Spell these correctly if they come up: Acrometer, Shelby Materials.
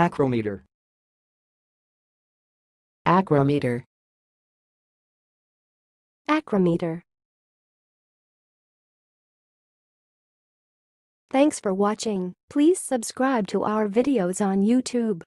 Acrometer. Acrometer. Acrometer. Thanks for watching. Please subscribe to our videos on YouTube.